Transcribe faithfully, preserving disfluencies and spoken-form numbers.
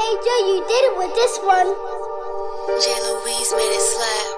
Hey, Joe, you did it with this one. Jayluiz made it slap.